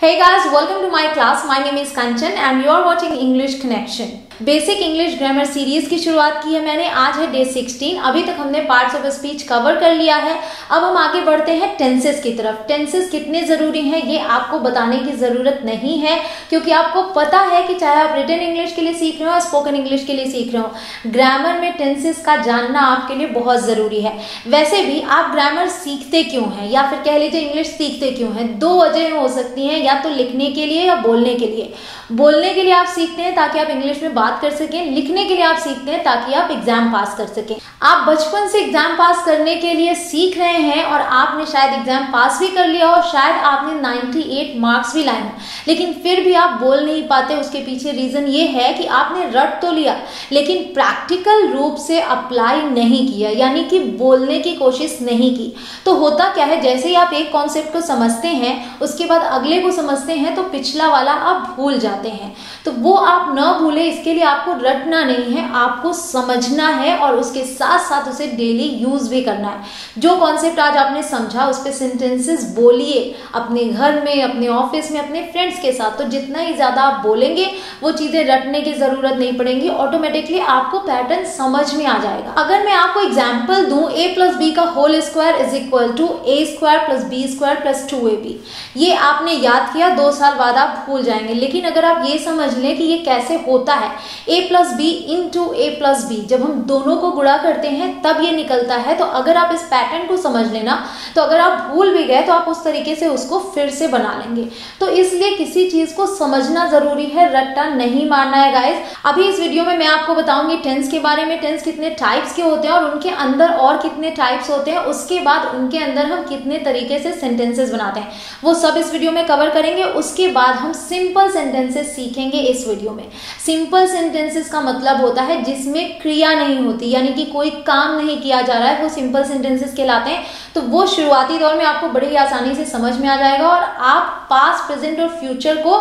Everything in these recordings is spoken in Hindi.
Hey guys, welcome to my class. My name is Kanchan and you are watching English Connection. Basic English grammar series की शुरुआत की है मैंने. आज है डे 16. अभी तक हमने पार्ट्स ऑफ स्पीच कवर कर लिया है. अब हम आगे बढ़ते हैं टेंसेस की तरफ. टेंसेस कितने ज़रूरी हैं ये आपको बताने की ज़रूरत नहीं है, क्योंकि आपको पता है कि चाहे आप रिटन इंग्लिश के लिए सीख रहे हो, स्पोकन इंग्लिश के लिए सीख रहे हो, ग्रामर में टेंसेस का जानना आपके लिए बहुत ज़रूरी है. वैसे भी आप ग्रामर सीखते क्यों हैं, या फिर कह लीजिए इंग्लिश सीखते क्यों हैं, दो वजहें हो सकती हैं. या तो लिखने के लिए या बोलने के लिए. बोलने के लिए आप सीखते हैं ताकि आप इंग्लिश में बात कर सकें. लिखने के लिए आप सीखते हैं ताकि आप एग्जाम पास कर सकें. आप बचपन से एग्जाम पास करने के लिए सीख रहे हैं और आपने शायद एग्जाम पास भी कर लिया और शायद आपने 98 मार्क्स भी लाए हों, लेकिन फिर भी आप बोल नहीं पाते. उसके पीछे रीजन ये है कि आपने रट तो लिया लेकिन प्रैक्टिकल रूप से अप्लाई नहीं किया, यानी कि बोलने की कोशिश नहीं की. तो होता क्या है, जैसे ही आप एक कॉन्सेप्ट को समझते हैं उसके बाद अगले को समझते हैं तो पिछला वाला आप भूल जाते हैं. तो वो आप न भूले इसके लिए आपको रटना नहीं है, आपको समझना है और उसके साथ साथ उसे डेली यूज भी करना है. जो कॉन्सेप्ट आज आपने समझा उस पे सेंटेंसेस बोलिए, अपने घर में, अपने ऑफिस में, अपने फ्रेंड्स के साथ. तो जितना ही ज्यादा आप बोलेंगे वो चीजें रटने की जरूरत नहीं पड़ेगी, ऑटोमेटिकली आपको पैटर्न समझ में आ जाएगा. अगर मैं आपको एग्जाम्पल दूं, ए प्लस बी का whole square is equal to A square plus B square plus 2ab, ये आपने याद किया, 2 साल बाद आप भूल जाएंगे. लेकिन अगर आप ये समझ लें कि ये कैसे होता है, a plus B into A plus B, जब हम दोनों को गुणा करते हैं तब ये निकलता है. तो अगर आप इस पैटर्न को समझ लेना, तो अगर आप भूल भी गए तो आप उस तरीके से उसको फिर से बना लेंगे. तो इसलिए किसी चीज को समझना जरूरी है, रट्टा नहीं मारना है गाइस. अभी इस वीडियो में मैं आपको बताऊंगी टेंस के बारे में, टेंस कितने टाइप्स के होते हैं और उनके अंदर और कितने टाइप्स होते हैं, उसके बाद उनके अंदर हम कितने तरीके से सेंटेंसेस बनाते हैं, वो सब इस वीडियो में कवर करेंगे. उसके बाद हम सिंपल सेंटेंसेस सीखेंगे इस वीडियो में. सिंपल सेंटेंसेस का मतलब होता है जिसमें क्रिया नहीं होती, यानी कि कोई काम नहीं किया जा रहा है, वो सिंपल सेंटेंसेस कहलाते हैं. तो वो शुरुआती दौर में आपको बड़ी आसानी से समझ में आ जाएगा और आप पास्ट, प्रेजेंट और फ्यूचर को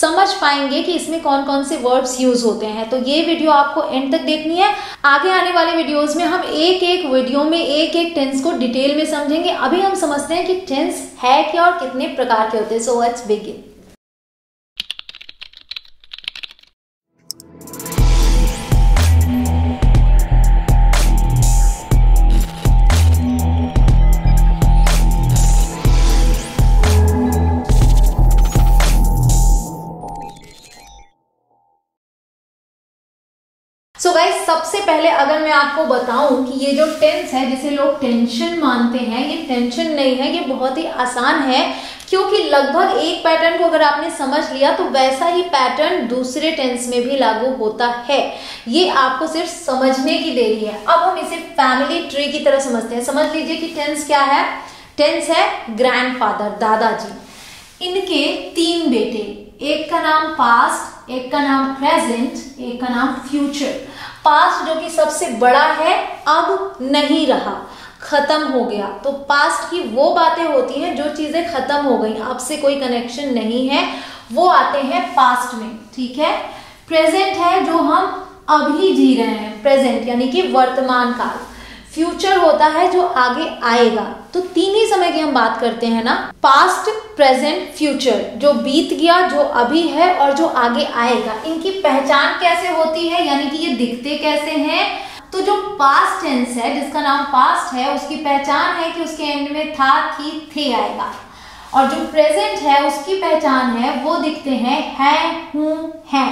समझ पाएंगे कि इसमें कौन कौन से वर्ब्स यूज होते हैं. तो ये वीडियो आपको एंड तक देखनी है. आगे आने वाले वीडियोस में हम एक एक वीडियो में एक एक टेंस को डिटेल में समझेंगे. अभी हम समझते हैं कि टेंस है क्या और कितने प्रकार के होते हैं. So let's begin. So guys, सबसे पहले अगर मैं आपको बताऊं कि ये जो टेंस है जिसे लोग टेंशन मानते हैं, ये टेंशन नहीं है, ये बहुत ही आसान है. क्योंकि लगभग एक पैटर्न को अगर आपने समझ लिया तो वैसा ही पैटर्न दूसरे टेंस में भी लागू होता है. ये आपको सिर्फ समझने की देरी है. अब हम इसे फैमिली ट्री की तरह समझते हैं. समझ लीजिए कि टेंस क्या है. टेंस है ग्रैंडफादर, दादाजी. इनके 3 बेटे, एक का नाम पास्ट, एक का नाम प्रेजेंट, एक का नाम फ्यूचर. पास्ट जो कि सबसे बड़ा है, अब नहीं रहा, खत्म हो गया. तो पास्ट की वो बातें होती हैं जो चीजें खत्म हो गई, अब से कोई कनेक्शन नहीं है, वो आते हैं पास्ट में. ठीक है. प्रेजेंट है जो हम अभी जी रहे हैं, प्रेजेंट यानी कि वर्तमान काल. फ्यूचर होता है जो आगे आएगा. तो 3 ही समय की हम बात करते हैं ना, पास्ट, प्रेजेंट, फ्यूचर. जो बीत गया, जो अभी है और जो आगे आएगा. इनकी पहचान कैसे होती है, यानी कि ये दिखते कैसे हैं. तो जो पास्ट टेंस है जिसका नाम पास्ट है, उसकी पहचान है कि उसके एंड में था, थी, थे आएगा. और जो प्रेजेंट है उसकी पहचान है, वो दिखते हैं, है, हूं, है,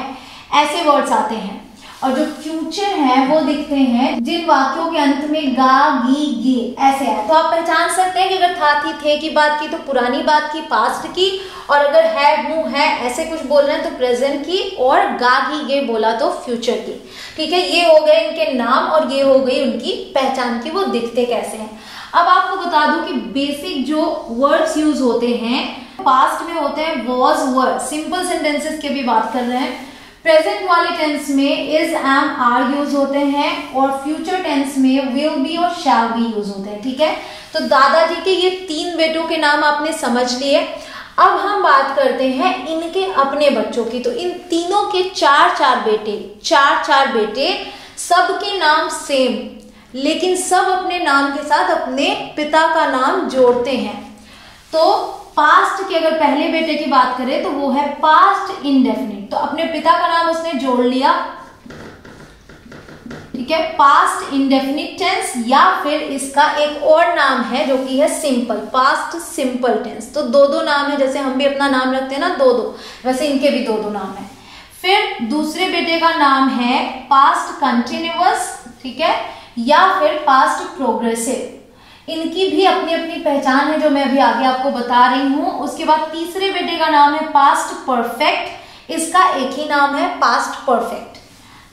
ऐसे वर्ड्स आते हैं. और जो फ्यूचर है वो दिखते हैं जिन वाक्यों के अंत में गा, गी, गे ऐसे है. तो आप पहचान सकते हैं कि अगर था, थी, थे की बात की तो पुरानी बात की, पास्ट की. और अगर है, हूं, है ऐसे कुछ बोल रहे हैं तो प्रेजेंट की, और गा, गी, गे बोला तो फ्यूचर की. ठीक है. ये हो गए इनके नाम और ये हो गई उनकी पहचान की वो दिखते कैसे हैं. अब आपको बता दूं कि बेसिक जो वर्ड्स यूज होते हैं पास्ट में होते हैं वॉज, वर. सिंपल सेंटेंसेस की भी बात कर रहे हैं. प्रेजेंट वाले टेंस में इज, एम, आर यूज होते हैं और फ्यूचर टेंस में विल बी और शैल बी यूज होते हैं. ठीक है. तो दादाजी के ये 3 बेटों के नाम आपने समझ लिए. अब हम बात करते हैं इनके अपने बच्चों की. तो इन तीनों के 4-4 बेटे, 4-4 बेटे, सबके नाम सेम, लेकिन सब अपने नाम के साथ अपने पिता का नाम जोड़ते हैं. तो पास्ट के अगर पहले बेटे की बात करें तो वो है पास्ट इंडेफिनिट। तो अपने पिता का नाम उसने जोड़ लिया, ठीक है, पास्ट इंडेफिनिट टेंस, या फिर इसका एक और नाम है जो कि है सिंपल, पास्ट सिंपल टेंस। तो दो दो नाम है, जैसे हम भी अपना नाम रखते हैं ना दो दो, वैसे इनके भी दो दो नाम है। फिर दूसरे बेटे का नाम है पास्ट कंटिन्यूअस, ठीक है, या फिर पास्ट प्रोग्रेसिव। इनकी भी अपनी अपनी पहचान है जो मैं अभी आगे आपको बता रही हूँ। उसके बाद तीसरे बेटे का नाम है पास्ट परफेक्ट, इसका एक ही नाम है पास्ट परफेक्ट,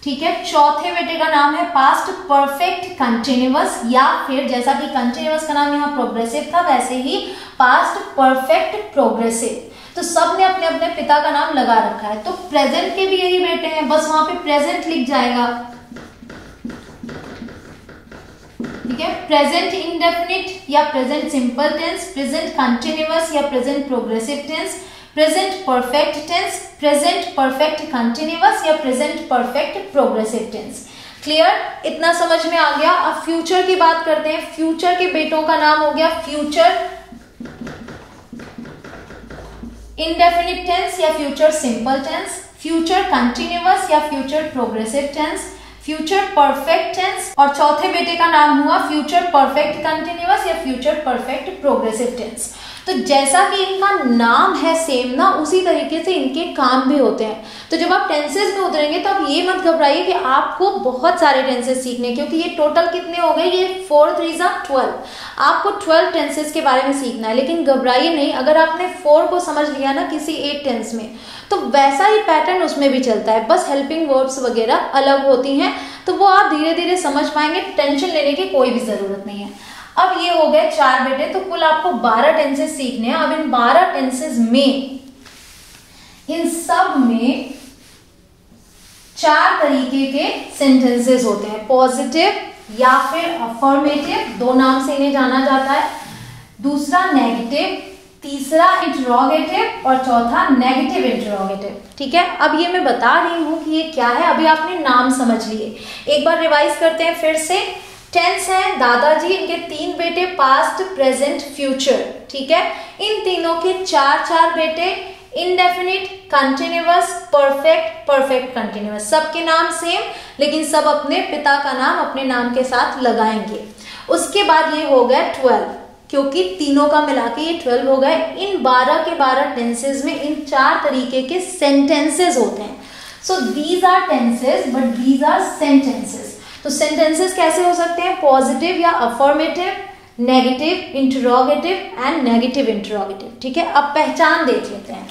ठीक है। चौथे बेटे का नाम है पास्ट परफेक्ट कंटिन्यूअस, या फिर जैसा कि कंटिन्यूअस का नाम यहाँ प्रोग्रेसिव था वैसे ही पास्ट परफेक्ट प्रोग्रेसिव। तो सब ने अपने अपने पिता का नाम लगा रखा है। तो प्रेजेंट के भी यही बेटे हैं, बस वहां पे प्रेजेंट लिख जाएगा, ठीक है। प्रेजेंट इंडेफिनिट या present simple tense, present continuous या present progressive tense, present perfect tense, present perfect continuous या present perfect progressive tense. Clear, इतना समझ में आ गया। अब फ्यूचर की बात करते हैं। फ्यूचर के बेटों का नाम हो गया फ्यूचर इंडेफिनिट टेंस या future simple tense, future continuous या future progressive tense, future perfect tense, और चौथे बेटे का नाम हुआ फ्यूचर परफेक्ट कंटिन्यूअस या फ्यूचर परफेक्ट प्रोग्रेसिव टेंस। तो जैसा कि इनका नाम है सेम ना, उसी तरीके से इनके काम भी होते हैं। तो जब आप टेंसेज में उतरेंगे तो आप ये मत घबराइए कि आपको बहुत सारे टेंसेज सीखने, क्योंकि ये टोटल कितने हो गए, ये 4 3 12, आपको 12 टेंसेज के बारे में सीखना है। लेकिन घबराइए नहीं, अगर आपने 4 को समझ लिया ना किसी एक टेंस में, तो वैसा ही पैटर्न उसमें भी चलता है, बस हेल्पिंग वर्ब्स वगैरह अलग होती हैं। तो वो आप धीरे धीरे समझ पाएंगे, टेंशन लेने की कोई भी ज़रूरत नहीं है। अब ये हो गए 4 बेटे, तो कुल आपको 12 टेंसेस सीखने हैं। अब इन 12 टेंसेस में इन सब में 4 तरीके के सेंटेंसेस होते हैं, पॉजिटिव या फिर अफर्मेटिव, दो नाम से इन्हें जाना जाता है, दूसरा नेगेटिव, तीसरा इंटरोगेटिव और चौथा नेगेटिव इंटरोगेटिव, ठीक है। अब ये मैं बता रही हूँ कि ये क्या है, अभी आपने नाम समझ लिए। एक बार रिवाइज करते हैं फिर से। टेंस हैं दादाजी, इनके 3 बेटे, पास्ट प्रेजेंट फ्यूचर, ठीक है। इन तीनों के 4 बेटे, indefinite, continuous, perfect, perfect continuous, सबके नाम सेम, लेकिन सब अपने पिता का नाम अपने नाम के साथ लगाएंगे। उसके बाद ये हो गया 12, क्योंकि तीनों का मिला के ये 12 हो गए। इन 12 के 12 टेंसेज में इन 4 तरीके के सेंटेंसेज होते हैं। So these are tenses but these are sentences. तो सेंटेंसेज कैसे हो सकते हैं? पॉजिटिव या affirmative, negative, interrogative and negative interrogative, ठीक है। अब पहचान देख लेते हैं।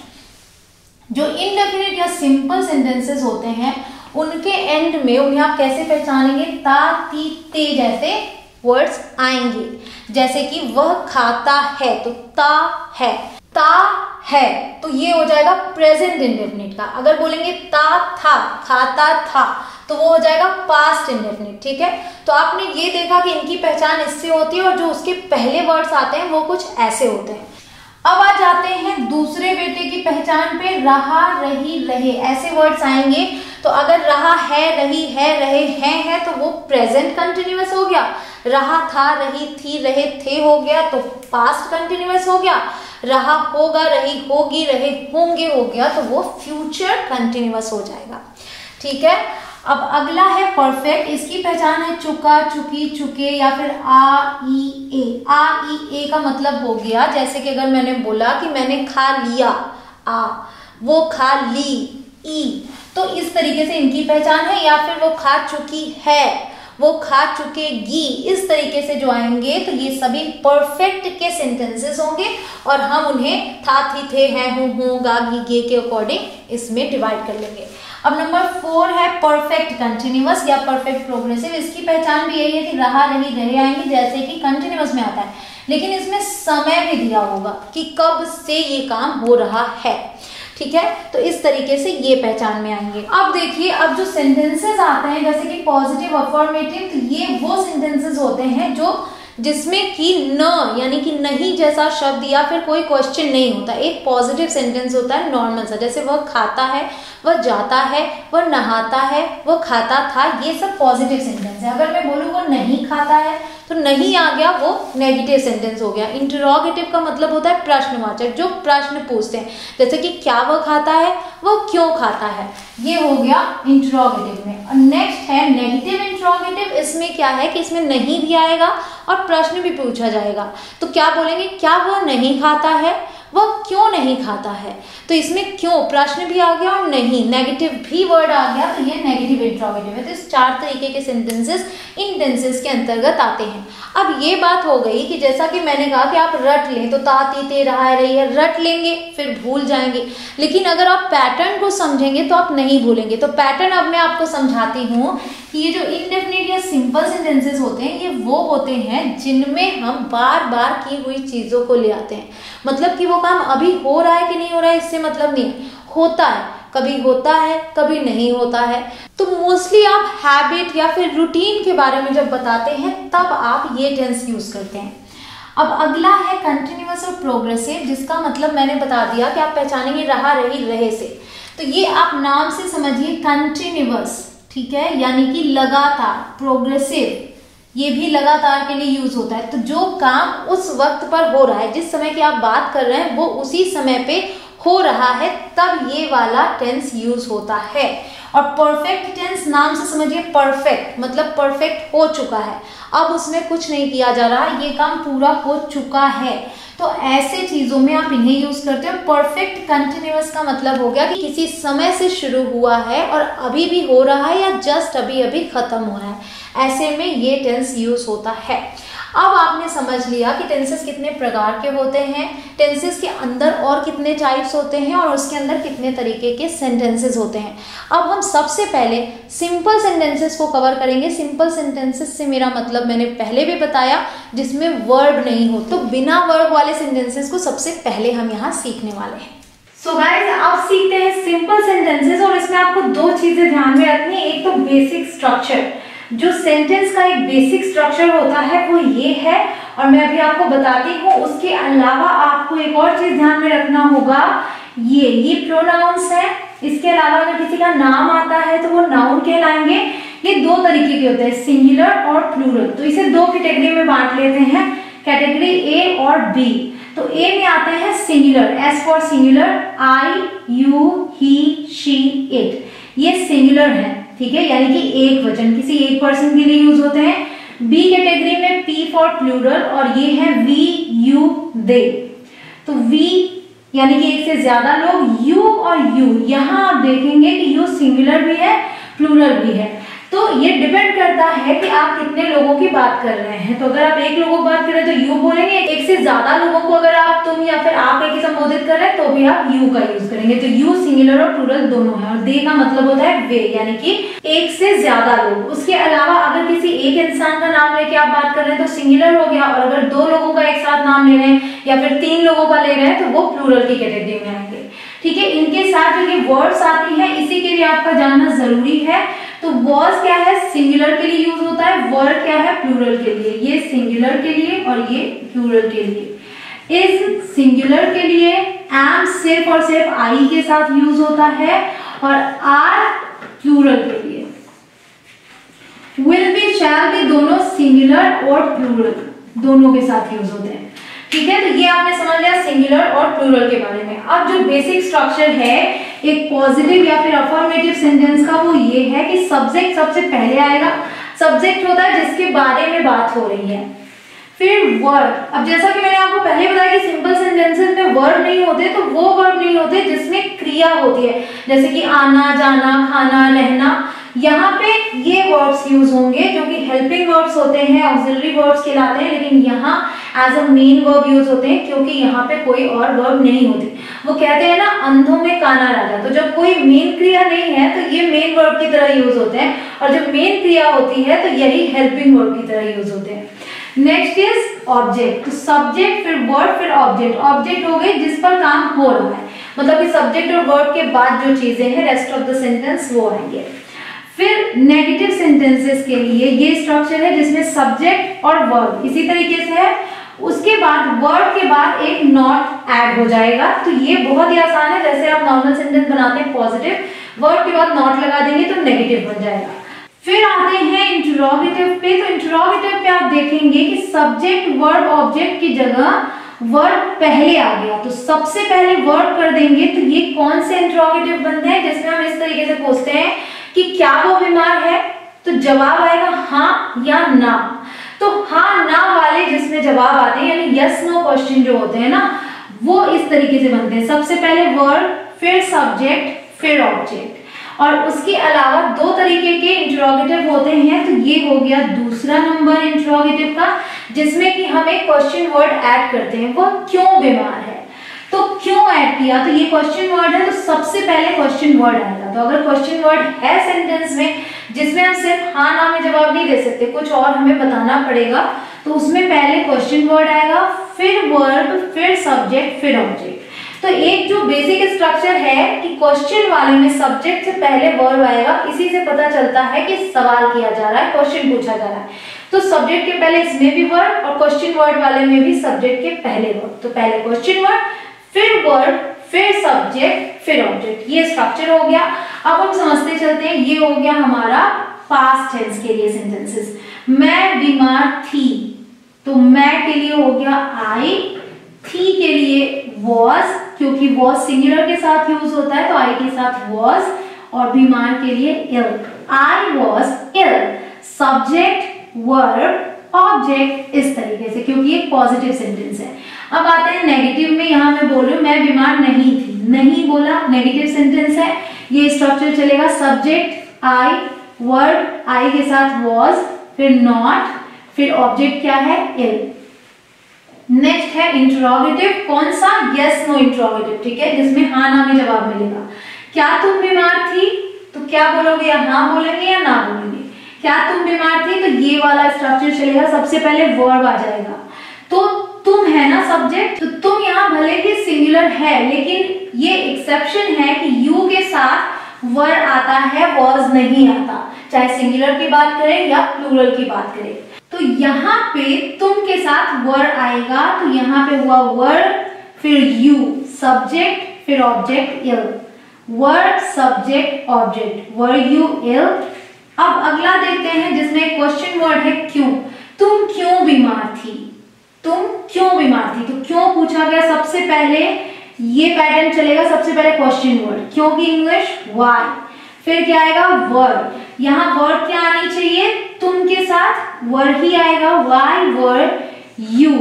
जो इनडेफिनिट या सिंपल सेंटेंसेज होते हैं उनके एंड में उन्हें आप कैसे पहचानेंगे? ता, ती, ते जैसे वर्ड्स आएंगे, जैसे कि वह खाता है, तो ता है, ता है, तो ये हो जाएगा प्रेजेंट इंडेफिनिट का। अगर बोलेंगे ता था, खाता था, तो वो हो जाएगा पास्ट इंडेफिनिट, ठीक है। तो आपने ये देखा कि इनकी पहचान इससे होती है, और जो उसके पहले वर्ड्स आते हैं वो कुछ ऐसे होते हैं। अब आ जाते हैं दूसरे बेटे की पहचान पे। रहा, रही, रहे, ऐसे वर्ड्स आएंगे। तो अगर रहा है, रही है, रहे हैं, तो वो प्रेजेंट कंटिन्यूअस हो गया। रहा था, रही थी, रहे थे हो गया, तो पास्ट कंटिन्यूअस हो गया। रहा होगा, रही होगी, रहे होंगे हो गया, तो वो फ्यूचर कंटिन्यूअस हो जाएगा, ठीक है। अब अगला है परफेक्ट। इसकी पहचान है चुका, चुकी, चुके, या फिर आ, ई, ए। आ, ई, ए का मतलब हो गया जैसे कि अगर मैंने बोला कि मैंने खा लिया, आ, वो खा ली, ई, तो इस तरीके से इनकी पहचान है। या फिर वो खा चुकी है, वो खा चुकेगी, इस तरीके से जो आएंगे तो ये सभी परफेक्ट के सेंटेंसेस होंगे, और हम उन्हें था, थी, थे, हैं, हूँ, होगा, गी, गे के अकॉर्डिंग इसमें डिवाइड कर लेंगे। अब नंबर 4 है परफेक्ट कंटिन्यूअस या परफेक्ट प्रोग्रेसिव। इसकी पहचान भी यही है कि रहा, रही, रहे आएंगे जैसे कि कंटिन्यूअस में आता है, लेकिन इसमें समय भी दिया होगा कि कब से ये काम हो रहा है, ठीक है। तो इस तरीके से ये पहचान में आएंगे। अब देखिए, अब जो सेंटेंसेस आते हैं जैसे कि पॉजिटिव, अफर्मेटिव, तो ये वो सेंटेंसेस होते हैं जो जिसमें कि न यानी कि नहीं जैसा शब्द या फिर कोई क्वेश्चन नहीं होता, एक पॉजिटिव सेंटेंस होता है नॉर्मल सा, जैसे वह खाता है, वह जाता है, वह नहाता है, वह खाता था, ये सब पॉजिटिव सेंटेंस है। अगर मैं बोलूँ वो नहीं खाता है तो नहीं आ गया, वो नेगेटिव सेंटेंस हो गया। इंटरोगेटिव का मतलब होता है प्रश्नवाचक, जो प्रश्न पूछते हैं, जैसे कि क्या वह खाता है, वह क्यों खाता है, ये हो गया इंटरोगेटिव में। और नेक्स्ट है नेगेटिव इंटरोगेटिव, इसमें क्या है कि इसमें नहीं भी आएगा और प्रश्न भी पूछा जाएगा। तो क्या बोलेंगे, क्या वह नहीं खाता है, वह क्यों नहीं खाता है, तो इसमें क्यों प्रश्न भी आ गया और नहीं नेगेटिव भी वर्ड आ गया, तो ये नेगेटिव इंटरोगेटिव है। तो इस चार तरीके के सेंटेंसेस इन टेंसेस के अंतर्गत आते हैं। अब ये बात हो गई कि जैसा कि मैंने कहा कि आप रट लें, तो तातीते रहा रही है रट लेंगे फिर भूल जाएंगे, लेकिन अगर आप पैटर्न को समझेंगे तो आप नहीं भूलेंगे। तो पैटर्न अब मैं आपको समझाती हूँ कि ये जो इंडेफिनिट या सिंपल सेंटेंसेस होते हैं, ये वो होते हैं जिनमें हम बार बार की हुई चीज़ों को ले आते हैं। मतलब कि वो काम अभी हो रहा है कि नहीं हो रहा है, इससे मतलब नहीं, होता है, कभी होता है कभी नहीं होता है। तो मोस्टली आप हैबिट या फिर रूटीन के बारे में जब बताते हैं तब आप ये टेंस यूज़ करते हैं। अब अगला है कंटिन्यूअस और प्रोग्रेसिव, जिसका मतलब मैंने बता दिया कि आप पहचानेंगे रहा रही रहे से, तो ये आप नाम से समझिए कंटिन्यूअस, ठीक है, यानी कि लगातार। प्रोग्रेसिव ये भी लगातार के लिए यूज होता है, तो जो काम उस वक्त पर हो रहा है, जिस समय की आप बात कर रहे हैं वो उसी समय पे हो रहा है, तब ये वाला टेंस यूज होता है। और परफेक्ट टेंस नाम से समझिए परफेक्ट, मतलब परफेक्ट हो चुका है, अब उसमें कुछ नहीं किया जा रहा है, ये काम पूरा हो चुका है, तो ऐसे चीज़ों में आप इन्हें यूज़ करते हो। परफेक्ट कंटिन्यूअस का मतलब हो गया कि किसी समय से शुरू हुआ है और अभी भी हो रहा है या जस्ट अभी अभी ख़त्म हो रहा है, ऐसे में ये टेंस यूज़ होता है। अब आपने समझ लिया कि टेंसेस कितने प्रकार के होते हैं, टेंसेस के अंदर और कितने टाइप्स होते हैं और उसके अंदर कितने तरीके के सेंटेंसेस होते हैं। अब हम सबसे पहले सिंपल सेंटेंसेस को कवर करेंगे। सिंपल सेंटेंसेस से मेरा मतलब मैंने पहले भी बताया, जिसमें वर्ब नहीं हो, तो बिना वर्ब वाले सेंटेंसेस को सबसे पहले हम यहाँ सीखने वाले हैं। सो गाइस, आप सीखते हैं सिंपल सेंटेंसेस, और इसमें आपको दो चीज़ें ध्यान में रखनी है। एक तो बेसिक स्ट्रक्चर, जो सेंटेंस का एक बेसिक स्ट्रक्चर होता है वो ये है, और मैं अभी आपको बताती हूँ। उसके अलावा आपको एक और चीज़ ध्यान में रखना होगा, ये प्रोनाउंस है, इसके अलावा अगर किसी का नाम आता है तो वो नाउन कहलाएंगे। ये दो तरीके के होते हैं, सिंगुलर और प्लूरल, तो इसे दो कैटेगरी में बांट लेते हैं, कैटेगरी ए और बी। तो ए में आते हैं singular, S for singular, I, you, he, she, it, ये सिंगुलर है, ठीक है, यानी कि एक वचन, किसी एक पर्सन के लिए यूज होते हैं। बी कैटेगरी में पी फॉर प्लूरल, और ये है वी, यू, दे, तो वी यानी कि एक से ज्यादा लोग, यू और यू, यहाँ आप देखेंगे कि यू सिंगुलर भी है प्लूरल भी है। तो ये डिपेंड करता है कि आप कितने लोगों की बात कर रहे हैं। तो अगर आप एक लोगों की बात करें तो यू बोलेंगे, एक से ज्यादा लोगों को अगर आप तुम या फिर आप एक ही संबोधित कर रहे हैं तो भी आप यू का यूज करेंगे। तो यू सिंगुलर और प्लूरल दोनों है। और दे का मतलब होता है वे, यानी कि एक से ज्यादा लोग। उसके अलावा अगर किसी एक इंसान का नाम लेके आप बात कर रहे हैं तो सिंगुलर हो गया, और अगर दो लोगों का एक साथ नाम ले रहे हैं या फिर तीन लोगों का ले रहे हैं तो वो प्लूरल की कैटेगरी में आएंगे, ठीक है। इनके साथ जो ये वर्ड्स आती है इसी के लिए आपका जानना जरूरी है। तो वॉज क्या है, सिंगुलर के लिए यूज होता है, वर क्या है, प्लूरल के लिए, ये सिंगुलर के लिए और ये प्लूरल के लिए। इज सिंगुलर के लिए एम सिर्फ और सिर्फ आई के साथ यूज होता है, और आर प्लूरल के लिए। विल बी, शैल बी दोनों सिंगुलर और प्लूरल दोनों के साथ यूज होते हैं, ठीक है। तो ये आपने समझ लिया सिंगुलर और प्लूरल के बारे में। अब जो बेसिक स्ट्रक्चर है एक पॉजिटिव या फिर अफर्मेटिव सेंटेंस का, वो ये है कि सब्जेक्ट सबसे पहले आएगा। सब्जेक्ट होता है जिसके बारे में बात हो रही है, फिर वर्ब। अब जैसा कि मैंने आपको पहले बताया कि सिंपल सेंटेंसेस में वर्ब नहीं होते, तो वो वर्ब नहीं होते जिसमें क्रिया होती है, जैसे कि आना, जाना, खाना, रहना, यहाँ पे ये वर्ब्स यूज होंगे जो कि हेल्पिंग वर्ब्स होते हैं, ऑक्सिलरी वर्ब्स कहलाते हैं, लेकिन यहाँ as a main verb use होते हैं क्योंकि यहाँ पे कोई और वर्ब नहीं होते। वो कहते हैं ना, अंधों में काना राजा, तो जब कोई मेन क्रिया नहीं है तो ये मेन वर्ब की तरह यूज होते हैं, और जब मेन क्रिया होती है तो यही हेल्पिंग वर्ब की तरह यूज होते हैं। नेक्स्ट इज ऑब्जेक्ट, तो सब्जेक्ट फिर वर्ड फिर ऑब्जेक्ट। ऑब्जेक्ट हो गए जिस पर काम हो रहा है, मतलब कि सब्जेक्ट और वर्ड के बाद जो चीजें हैं रेस्ट ऑफ द सेंटेंस वो आएंगे। फिर नेगेटिव सेंटेंसेस के लिए ये स्ट्रक्चर है जिसमें सब्जेक्ट और वर्ब इसी तरीके से है, उसके बाद वर्ड के बाद एक नॉट ऐड हो जाएगा। तो ये बहुत ही आसान है, जैसे आप नॉर्मल सेंटेंस बनाते हैं पॉजिटिव, वर्ड के बाद नॉट लगा देंगे तो नेगेटिव बन जाएगा। फिर आते हैं इंटरोगेटिव पे। तो इंटरोगेटिव पे आप देखेंगे कि सब्जेक्ट वर्ब ऑब्जेक्ट की जगह वर्ब पहले आ गया, तो सबसे पहले वर्ब कर देंगे। तो ये कौन से इंटरोगेटिव बनते हैं जिसमें हम इस तरीके से पूछते हैं कि क्या वो बीमार है, तो जवाब आएगा हाँ या ना। तो हाँ ना वाले जिसमें जवाब आते हैं यानी यस नो क्वेश्चन जो होते हैं ना, वो इस तरीके से बनते हैं। सबसे पहले वर्ब, फिर सब्जेक्ट, फिर ऑब्जेक्ट। और उसके अलावा दो तरीके के इंटरोगेटिव होते हैं। तो ये हो गया दूसरा नंबर इंटरोगेटिव का, जिसमें कि हम एक क्वेश्चन वर्ड ऐड करते हैं, वो क्यों बीमार है। तो क्यों ऐड किया, तो ये क्वेश्चन वर्ड है, तो सबसे पहले क्वेश्चन वर्ड आएगा। तो अगर क्वेश्चन वर्ड है सेंटेंस में जिसमें हम सिर्फ हाँ ना में जवाब नहीं दे सकते, कुछ और हमें बताना पड़ेगा, तो उसमें पहले क्वेश्चन वर्ड आएगा, फिर वर्ब, फिर सब्जेक्ट, फिर ऑब्जेक्ट। तो एक जो बेसिक स्ट्रक्चर है कि क्वेश्चन वाले में सब्जेक्ट से पहले वर्ब आएगा, इसी से पता चलता है कि सवाल किया जा रहा है, क्वेश्चन पूछा जा रहा है। तो सब्जेक्ट के पहले इसमें भी वर्ब और क्वेश्चन वर्ड वाले में भी सब्जेक्ट के पहले वर्ब। तो पहले क्वेश्चन वर्ड, फिर सब्जेक्ट, फिर ऑब्जेक्ट, ये स्ट्रक्चर हो गया। अब हम समझते चलते हैं, ये हो गया हमारा पास्ट टेंस के लिए सेंटेंसेस। मैं बीमार थी, तो मैं के लिए हो गया आई, थी के लिए वॉज, क्योंकि वॉज सिंगुलर के साथ यूज होता है तो आई के साथ वॉज, और बीमार के लिए ill, I was ill. Subject, verb, object, इस तरीके से, क्योंकि ये पॉजिटिव सेंटेंस है। अब आते हैं नेगेटिव में। यहाँ मैं बोल रही हूँ मैं बीमार नहीं थी, नहीं बोला, नेगेटिव सेंटेंस है। ये स्ट्रक्चर चलेगा सब्जेक्ट आई, वर्ब आई के साथ वॉज, फिर नॉट, फिर ऑब्जेक्ट क्या है इल। नेक्स्ट है इंटरोगेटिव, कौन सा, यस नो इंटरोगेटिव, ठीक है, जिसमें हाँ ना में जवाब मिलेगा। क्या तुम बीमार थी, तो क्या बोलोगे, या हाँ बोलेंगे या ना बोलेंगे। क्या तुम बीमार थी, तो ये वाला स्ट्रक्चर चलेगा, सबसे पहले वर्ब आ जाएगा। तो तुम है ना सब्जेक्ट, तो तुम यहाँ भले ही सिंगुलर है, लेकिन ये एक्सेप्शन है कि यू के साथ वर्ड आता है, वॉज नहीं आता, चाहे सिंगुलर की बात करें या प्लूरल की बात करें। तो यहाँ पे तुम के साथ वर्ड आएगा, तो यहाँ पे हुआ वर्ड, फिर यू, सब्जेक्ट, फिर object ill, word, subject, object, word, you, ill. अब अगला देखते हैं जिसमें क्वेश्चन वर्ड है क्यों। तुम क्यों बीमार थी, तुम क्यों बीमार थी, तो क्यों पूछा गया सबसे पहले, ये पैटर्न चलेगा, सबसे पहले क्वेश्चन वर्ड, क्योंकि इंग्लिश व्हाई, फिर क्या आएगा वर्ड। यहाँ वर्ड क्या आनी चाहिए, तुम के साथ वर्ड ही आएगा, व्हाई वर्ड यू,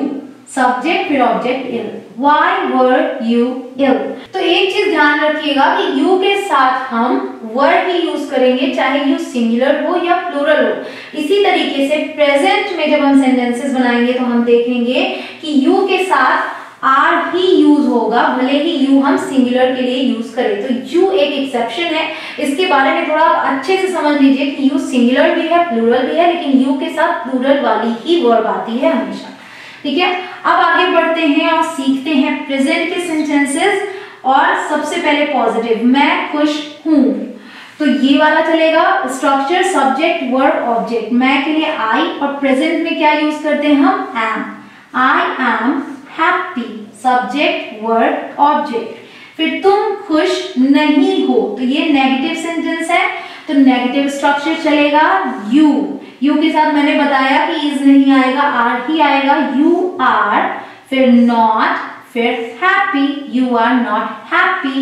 सब्जेक्ट, फिर object ill, why word you ill. तो एक चीज ध्यान रखिएगा कि यू के साथ हम वर्ड ही यूज करेंगे, चाहे यू सिंगुलर हो या प्लूरल हो। इसी तरीके से प्रेजेंट में जब हम सेंटेंसेस बनाएंगे तो हम देखेंगे कि यू के साथ आर ही यूज होगा, भले ही यू हम सिंगुलर के लिए यूज करें। तो यू एक एक्सेप्शन है, इसके बारे में थोड़ा आप अच्छे से समझ लीजिए कि यू सिंगुलर भी है प्लूरल भी है, लेकिन यू के साथ प्लूरल वाली ही वर्ब आती है हमेशा, ठीक है। अब आगे बढ़ते हैं और सीखते हैं प्रेजेंट के सेंटेंसेस। और सबसे पहले पॉजिटिव, मैं खुश हूं, तो ये वाला चलेगा स्ट्रक्चर सब्जेक्ट वर्ब ऑब्जेक्ट। मैं के लिए आई, और प्रेजेंट में क्या यूज करते हैं हम am, I am happy, subject verb object. फिर तुम खुश नहीं हो, तो ये नेगेटिव सेंटेंस है, तो नेगेटिव स्ट्रक्चर चलेगा यू, यू के साथ मैंने बताया कि इज नहीं आएगा, आर ही आएगा, यू आर, फिर नॉट, फिर happy, you are not happy.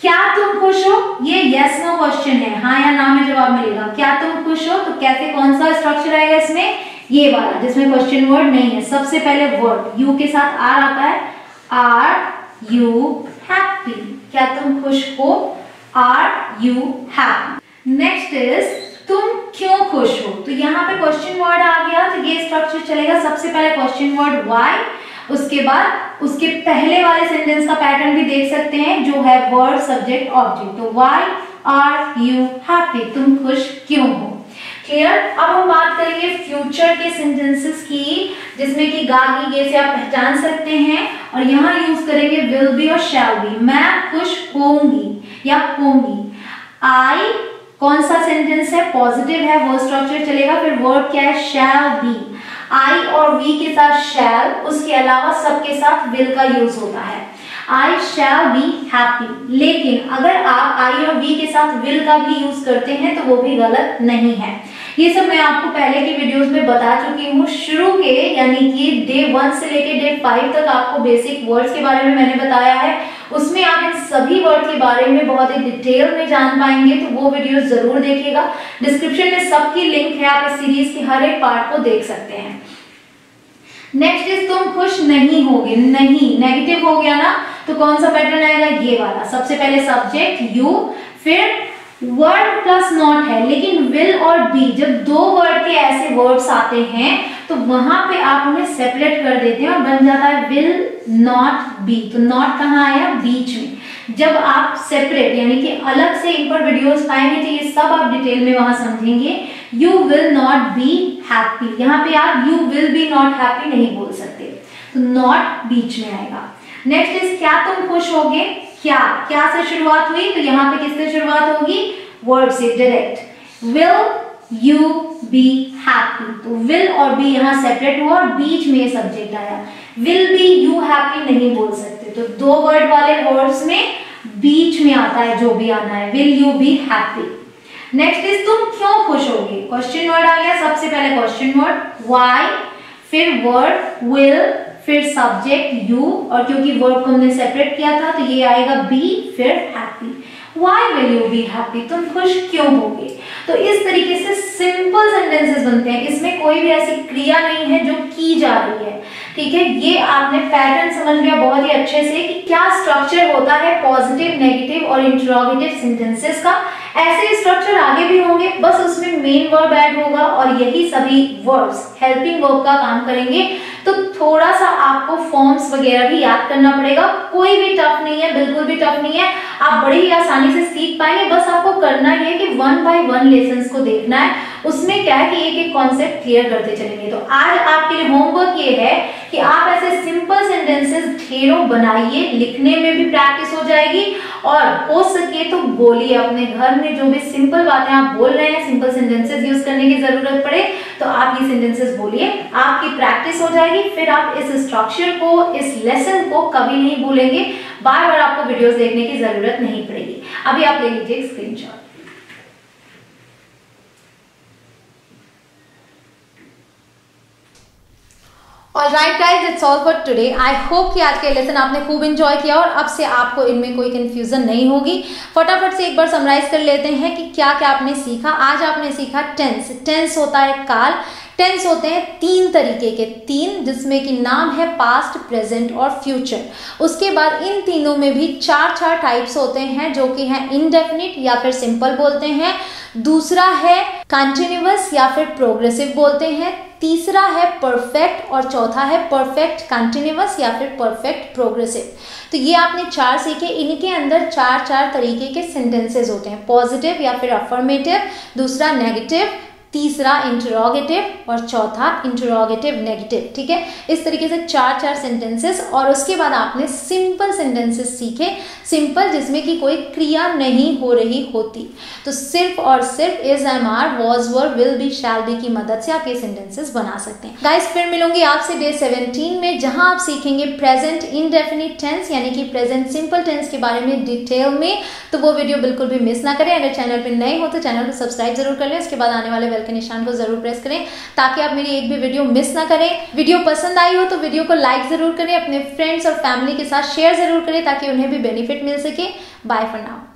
क्या तुम खुश हो, ये यस नो क्वेश्चन है, हाँ या ना में जवाब मिलेगा। क्या तुम खुश हो, तो कैसे कौन सा स्ट्रक्चर आएगा इसमें, ये वाला जिसमें क्वेश्चन वर्ड नहीं है, सबसे पहले वर्ड, यू के साथ आर आता है, आर यू हैप्पी, क्या तुम खुश हो, are you happy. Next is तुम क्यों खुश हो, तो यहाँ पे क्वेश्चन वर्ड आ गया, तो ये स्ट्रक्चर चलेगा, सबसे पहले क्वेश्चन वर्ड व्हाई, उसके बाद उसके पहले वाले सेंटेंस का पैटर्न भी देख सकते हैं जो है वर्ड सब्जेक्ट ऑब्जेक्ट। तो व्हाई आर यू हैप्पी, तुम खुश क्यों हो, क्लियर। अब हम बात करेंगे फ्यूचर के सेंटेंसेस की, जिसमें कि गा की गे से आप पहचान सकते हैं, और यहाँ यूज करेंगे विल बी और शैल बी। मैं खुश होऊंगी या होंगी, आई कौन सा सेंटेंस है, पॉजिटिव है, वो स्ट्रक्चर चलेगा। फिर वर्ड क्या है, शैल बी। आई और वी के साथ शैल, उसके अलावा सबके साथ विल का यूज होता है। I shall be happy. लेकिन अगर आप आई और वी के साथ विल का भी यूज करते हैं तो वो भी गलत नहीं है। ये सब मैं आपको पहले की वीडियोस में बता चुकी हूँ। शुरू के यानी कि डे 1 से लेके डे 5 तक आपको बेसिक वर्ड्स के बारे में मैंने बताया है। उसमें आप इन सभी वर्ड के बारे में बहुत ही डिटेल में जान पाएंगे, तो वो वीडियो जरूर देखिएगा। डिस्क्रिप्शन में सबकी लिंक है, आप इस सीरीज के हर एक पार्ट को देख सकते हैं। नेक्स्ट इज तुम खुश नहीं होगे। नहीं, नेगेटिव हो गया ना, तो कौन सा पैटर्न आएगा, ये वाला। सबसे पहले सब्जेक्ट यू, फिर वर्ड प्लस नॉट है, लेकिन विल और बी, जब दो वर्ड के ऐसे वर्ड्स आते हैं तो वहां पे आप उन्हें सेपरेट कर देते हैं और बन जाता है विल नॉट बी। तो नॉट कहाँ आया, बीच में। जब आप सेपरेट यानी कि अलग से इन पर वीडियोस पाएंगे तो ये सब आप डिटेल में वहां समझेंगे। You will not be happy, यहाँ पे आप you will be not happy नहीं बोल सकते, तो नॉट बीच में आएगा। नेक्स्ट इज क्या तुम खुश होगे। क्या क्या से शुरुआत हुई, तो यहाँ पे किससे शुरुआत होगी, वर्ड से direct. Will you be happy, तो विल और बी यहाँ सेपरेट हुआ और बीच में सब्जेक्ट आया। विल बी यू हैप्पी नहीं बोल सकते, तो दो वर्ड वाले वर्ड्स में बीच में आता है जो भी आना है, will you be happy. Next is तुम क्यों खुश होगे, क्वेश्चन वर्ड आ गया। सबसे पहले क्वेश्चन वर्ड वाई, फिर वर्ड विल, फिर सब्जेक्ट यू, और क्योंकि वर्ड को हमने सेपरेट किया था तो ये आएगा बी, फिर happy. Why will you be happy, तुम खुश क्यों होगे। तो इस तरीके से सिंपल सेंटेंसेस बनते हैं, इसमें कोई भी ऐसी क्रिया नहीं है जो की जा रही है। ठीक है, ये आपने पैटर्न समझ लिया बहुत ही अच्छे से कि क्या स्ट्रक्चर होता है पॉजिटिव, नेगेटिव और इंटरोगेटिव सेंटेंसेस का। ऐसे स्ट्रक्चर आगे भी होंगे, बस उसमें मेन वर्ब ऐड होगा और यही सभी वर्ब्स हेल्पिंग वर्ब का काम करेंगे। तो थोड़ा सा आपको फॉर्म्स वगैरह भी याद करना पड़ेगा। कोई भी टफ नहीं है, बिल्कुल भी टफ नहीं है, आप बड़ी ही आसानी से सीख पाएंगे। बस आपको करना यह है कि 1 बाय 1 लेसन्स को देखना है। उसमें क्या है कि एक एक कॉन्सेप्ट क्लियर करते चलेंगे। तो आज आपके लिए होमवर्क ये है कि आप ऐसे सिंपल सेंटेंसेस ढेरों बनाइए, लिखने में भी प्रैक्टिस हो जाएगी और हो सके तो बोलिए। अपने घर में जो भी सिंपल बातें आप बोल रहे हैं, सिंपल सेंटेंसेस यूज करने की जरूरत पड़े तो आप ये सेंटेंसेस बोलिए, आपकी प्रैक्टिस हो जाएगी। फिर आप इस स्ट्रक्चर को, इस लेसन को कभी नहीं भूलेंगे। बार बार आपको वीडियोस देखने की जरूरत नहीं पड़ेगी। अभी आप ले लीजिए screenshot. Alright guys, it's all for today. I hope कि आज के लेसन आपने खूब एंजॉय किया और अब से आपको इनमें कोई कंफ्यूजन नहीं होगी। फटाफट से एक बार समराइज कर लेते हैं कि क्या क्या आपने सीखा। आज आपने सीखा टेंस। टेंस होता है काल। टेंस होते हैं 3 तरीके के 3, जिसमें कि नाम है पास्ट, प्रेजेंट और फ्यूचर। उसके बाद इन तीनों में भी 4-4 टाइप्स होते हैं, जो कि हैं इनडेफिनिट या फिर सिंपल बोलते हैं, दूसरा है कंटिन्यूअस या फिर प्रोग्रेसिव बोलते हैं, तीसरा है परफेक्ट और चौथा है परफेक्ट कंटिन्यूअस या फिर परफेक्ट प्रोग्रेसिव। तो ये आपने 4 सीखे। इनके अंदर 4-4 तरीके के सेंटेंसेस होते हैं, पॉजिटिव या फिर अफर्मेटिव, दूसरा नेगेटिव, तीसरा इंटरोगेटिव और चौथा इंटरोगेटिव नेगेटिव। ठीक है, इस तरीके से 4-4 सेंटेंसेस। और उसके बाद आपने सिंपल सेंटेंसेस सीखे, सिंपल जिसमें कि कोई क्रिया नहीं हो रही होती। तो सिर्फ और सिर्फ is, am, are, was, were, will be, shall be की मदद से आप ये सेंटेंसेस बना सकते हैं। गाइस, फिर मिलूंगी आपसे डे 17 में, जहां आप सीखेंगे प्रेजेंट इनडेफिनिट टेंस यानी कि प्रेजेंट सिंपल टेंस के बारे में डिटेल में। तो वो वीडियो बिल्कुल भी मिस ना करें। अगर चैनल पर नए हो तो चैनल को सब्सक्राइब जरूर कर लें। उसके बाद आने वाले के निशान को जरूर प्रेस करें ताकि आप मेरी एक भी वीडियो मिस ना करें। वीडियो पसंद आई हो तो वीडियो को लाइक जरूर करें, अपने फ्रेंड्स और फैमिली के साथ शेयर जरूर करें ताकि उन्हें भी बेनिफिट मिल सके। Bye for now.